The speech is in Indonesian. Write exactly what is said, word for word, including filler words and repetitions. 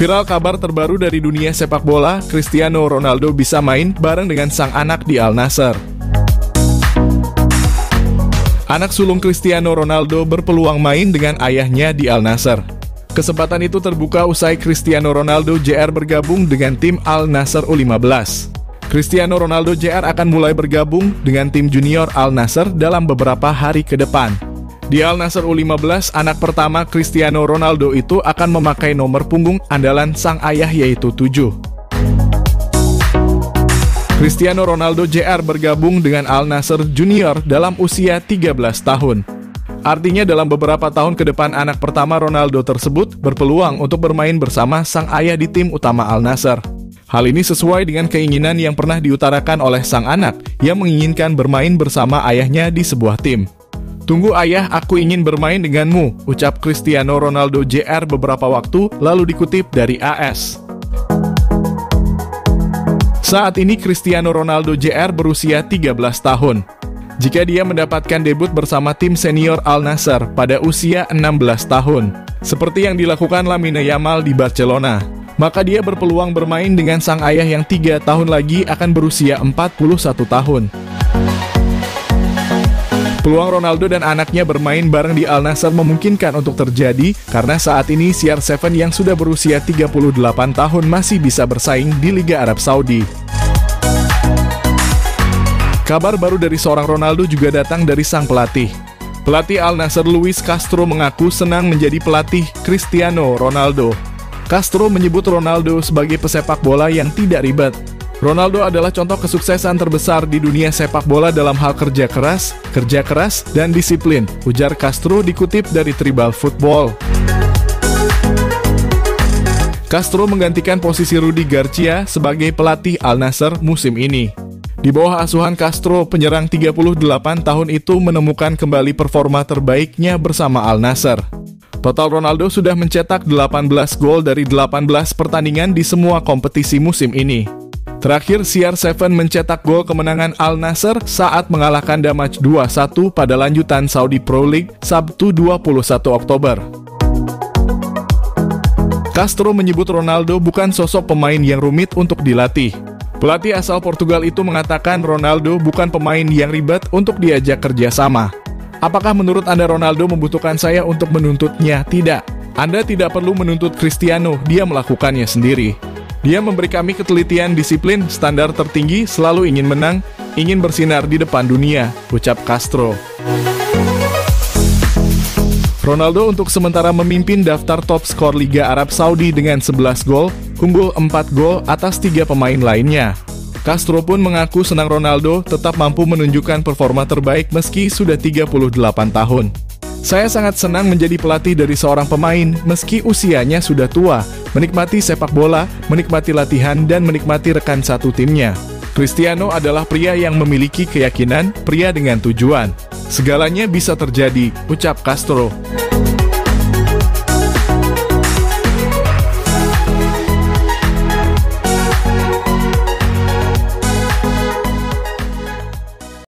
Viral kabar terbaru dari dunia sepak bola, Cristiano Ronaldo bisa main bareng dengan sang anak di Al Nassr. Anak sulung Cristiano Ronaldo berpeluang main dengan ayahnya di Al Nassr. Kesempatan itu terbuka usai Cristiano Ronaldo J R bergabung dengan tim Al Nassr U lima belas. Cristiano Ronaldo J R akan mulai bergabung dengan tim junior Al Nassr dalam beberapa hari ke depan. Di Al Nassr U lima belas, anak pertama Cristiano Ronaldo itu akan memakai nomor punggung andalan sang ayah yaitu tujuh. Cristiano Ronaldo J R bergabung dengan Al Nassr Junior dalam usia tiga belas tahun. Artinya dalam beberapa tahun ke depan anak pertama Ronaldo tersebut berpeluang untuk bermain bersama sang ayah di tim utama Al Nassr. Hal ini sesuai dengan keinginan yang pernah diutarakan oleh sang anak yang menginginkan bermain bersama ayahnya di sebuah tim. "Tunggu ayah, aku ingin bermain denganmu," ucap Cristiano Ronaldo J R beberapa waktu lalu dikutip dari A S. Saat ini Cristiano Ronaldo J R berusia tiga belas tahun. Jika dia mendapatkan debut bersama tim senior Al Nassr pada usia enam belas tahun, seperti yang dilakukan Lamine Yamal di Barcelona, maka dia berpeluang bermain dengan sang ayah yang tiga tahun lagi akan berusia empat puluh satu tahun. Peluang Ronaldo dan anaknya bermain bareng di Al Nassr memungkinkan untuk terjadi karena saat ini C R tujuh yang sudah berusia tiga puluh delapan tahun masih bisa bersaing di Liga Arab Saudi. Kabar baru dari seorang Ronaldo juga datang dari sang pelatih. Pelatih Al Nassr Luis Castro mengaku senang menjadi pelatih Cristiano Ronaldo. Castro menyebut Ronaldo sebagai pesepak bola yang tidak ribet. "Ronaldo adalah contoh kesuksesan terbesar di dunia sepak bola dalam hal kerja keras, kerja keras, dan disiplin," ujar Castro dikutip dari Tribal Football. Castro menggantikan posisi Rudi Garcia sebagai pelatih Al Nassr musim ini. Di bawah asuhan Castro, penyerang tiga puluh delapan tahun itu menemukan kembali performa terbaiknya bersama Al Nassr. Total Ronaldo sudah mencetak delapan belas gol dari delapan belas pertandingan di semua kompetisi musim ini. Terakhir, C R tujuh mencetak gol kemenangan Al Nassr saat mengalahkan Damac dua satu pada lanjutan Saudi Pro League Sabtu dua puluh satu Oktober. Castro menyebut Ronaldo bukan sosok pemain yang rumit untuk dilatih. Pelatih asal Portugal itu mengatakan Ronaldo bukan pemain yang ribet untuk diajak kerjasama. "Apakah menurut Anda Ronaldo membutuhkan saya untuk menuntutnya? Tidak. Anda tidak perlu menuntut Cristiano, dia melakukannya sendiri. Dia memberi kami ketelitian, disiplin, standar tertinggi, selalu ingin menang, ingin bersinar di depan dunia," ucap Castro. Ronaldo untuk sementara memimpin daftar top skor Liga Arab Saudi dengan sebelas gol, unggul empat gol atas tiga pemain lainnya. Castro pun mengaku senang Ronaldo tetap mampu menunjukkan performa terbaik meski sudah tiga puluh delapan tahun. "Saya sangat senang menjadi pelatih dari seorang pemain meski usianya sudah tua, menikmati sepak bola, menikmati latihan dan menikmati rekan satu timnya. Cristiano adalah pria yang memiliki keyakinan, pria dengan tujuan. Segalanya bisa terjadi," ucap Castro.